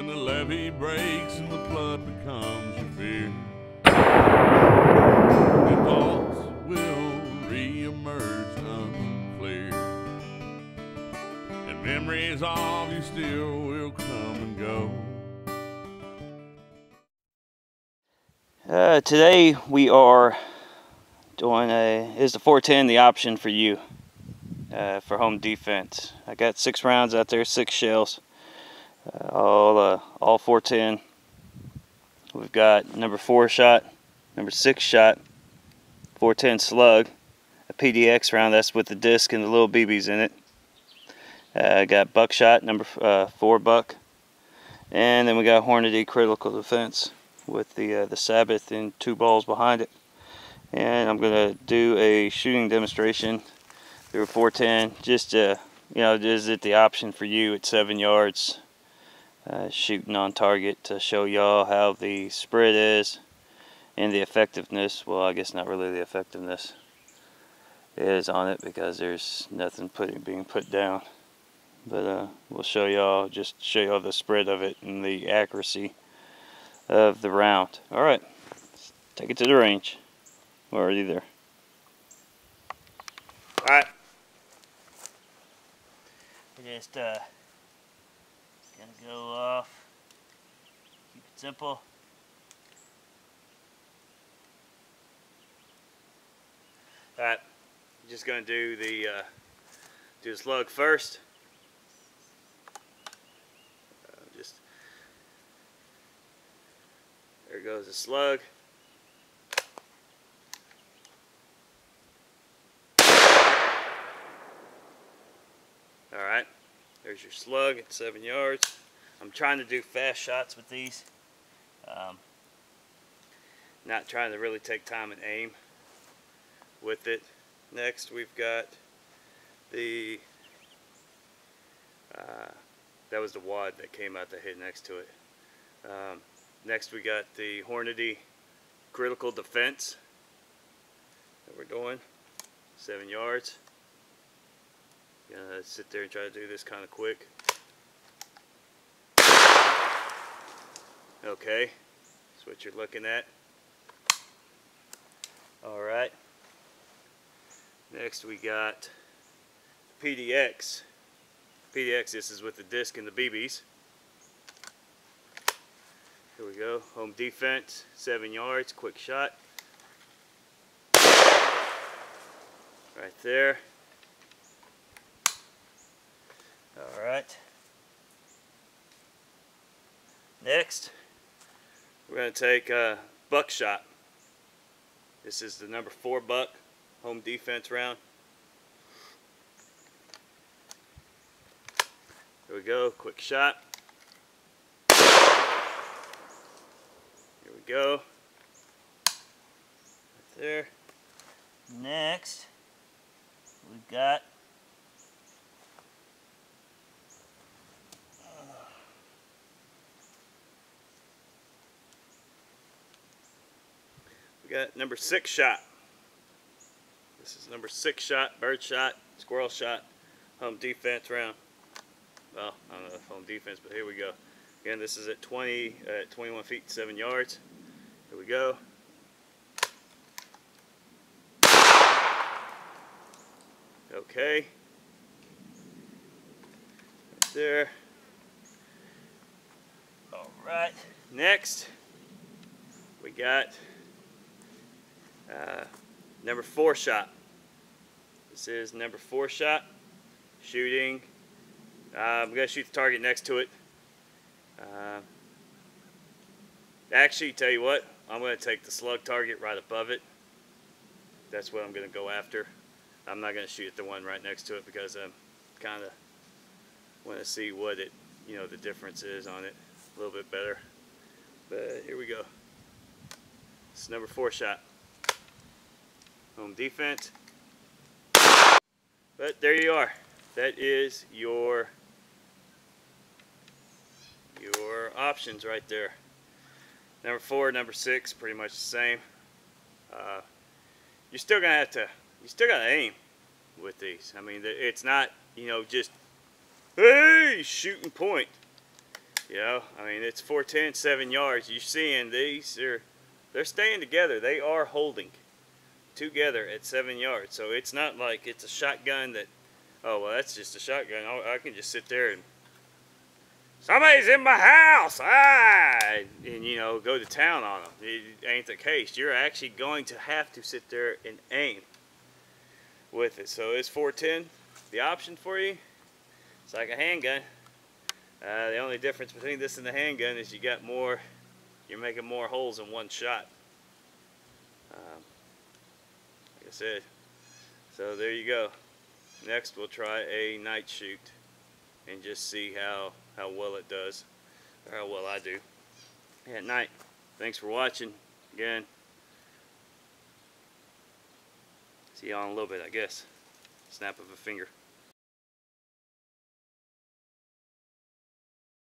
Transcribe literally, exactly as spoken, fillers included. when the levee breaks and the flood becomes your fear. The thoughts will reemerge unclear, and memories of you still will come and go. Uh, today we are doing a, is the four ten the option for you uh, for home defense? I got six rounds out there, six shells, uh, all uh, all four ten. We've got number four shot, number six shot, four ten slug, a P D X round, that's with the disc and the little B Bs in it. I uh, got buckshot, number uh, four buck, and then we got Hornady Critical Defense with the uh, the Sabbath and two balls behind it. And I'm gonna do a shooting demonstration through a four ten. Just uh, you know, is it the option for you at seven yards, uh, shooting on target to show y'all how the spread is and the effectiveness. Well, I guess not really the effectiveness is on it because there's nothing putting being put down. But uh, we'll show y'all just show y'all the spread of it and the accuracy of the round. All right, let's take it to the range. We're already there. Alright. We're just uh gonna go off. Keep it simple. Alright. Just gonna do the uh do the slug first. Uh, just there goes the slug. Alright, there's your slug at seven yards. I'm trying to do fast shots with these. Um, not trying to really take time and aim with it. Next we've got the, uh, that was the wad that came out that hit next to it. Um, next we got the Hornady Critical Defense that we're doing, seven yards. Gonna sit there and try to do this kind of quick. Okay, that's what you're looking at. Alright, next we got P D X. P D X, this is with the disc and the B Bs. Here we go, home defense, seven yards, quick shot. Right there. Alright, next we're going to take uh, buckshot. This is the number four buck home defense round. Here we go, quick shot. Here we go, right there. Next we've got Got number six shot. This is number six shot, bird shot, squirrel shot, home defense round. Well, I don't know if home defense, but here we go. Again, this is at twenty, uh, twenty-one feet, seven yards. Here we go. Okay. Right there. All right. Next, we got Uh, number four shot. This is number four shot. Shooting. Uh, I'm going to shoot the target next to it. Uh, actually, tell you what, I'm going to take the slug target right above it. That's what I'm going to go after. I'm not going to shoot at the one right next to it because I kind of want to see what it, you know, the difference is on it a little bit better. But here we go. It's number four shot. Home defense. But there you are. That is your your options right there. Number four, number six, pretty much the same. Uh, you're still gonna have to. You still gotta aim with these. I mean, it's not, you know, just hey, shoot and point. You know, I mean, it's four ten, seven yards. You're seeing these, they're, they're staying together. They are holding together at seven yards. So it's not like it's a shotgun that, oh, well, that's just a shotgun. I can just sit there and, somebody's in my house, ah! And, and, you know, go to town on them. It ain't the case. You're actually going to have to sit there and aim with it. So is four ten the option for you? It's like a handgun. Uh, the only difference between this and the handgun is you got more, you're making more holes in one shot. Um, like I said, so there you go. Next we'll try a night shoot and just see how, how well it does, or how well I do at night. Thanks for watching. Again, see y'all in a little bit, I guess. Snap of a finger.